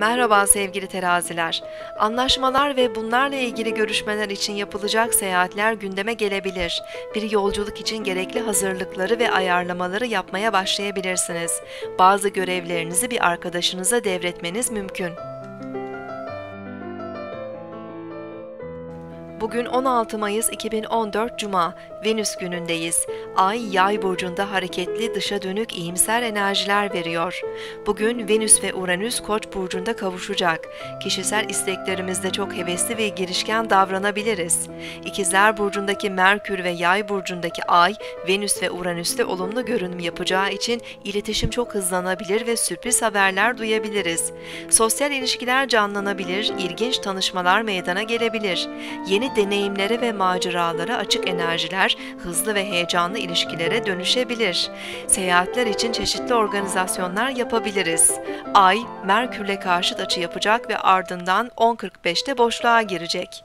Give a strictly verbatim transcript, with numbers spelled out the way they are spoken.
Merhaba sevgili teraziler. Anlaşmalar ve bunlarla ilgili görüşmeler için yapılacak seyahatler gündeme gelebilir. Bir yolculuk için gerekli hazırlıkları ve ayarlamaları yapmaya başlayabilirsiniz. Bazı görevlerinizi bir arkadaşınıza devretmeniz mümkün. Bugün on altı Mayıs iki bin on dört Cuma, Venüs günündeyiz. Ay, Yay burcunda hareketli, dışa dönük, iyimser enerjiler veriyor. Bugün Venüs ve Uranüs Koç burcunda kavuşacak. Kişisel isteklerimizde çok hevesli ve girişken davranabiliriz. İkizler burcundaki Merkür ve Yay burcundaki Ay, Venüs ve Uranüs'te olumlu görünüm yapacağı için iletişim çok hızlanabilir ve sürpriz haberler duyabiliriz. Sosyal ilişkiler canlanabilir, ilginç tanışmalar meydana gelebilir. Yeni deneyimlere ve maceralara açık enerjiler, hızlı ve heyecanlı ilişkilere dönüşebilir. Seyahatler için çeşitli organizasyonlar yapabiliriz. Ay, Merkür'le karşıt açı yapacak ve ardından on kırk beşte boşluğa girecek.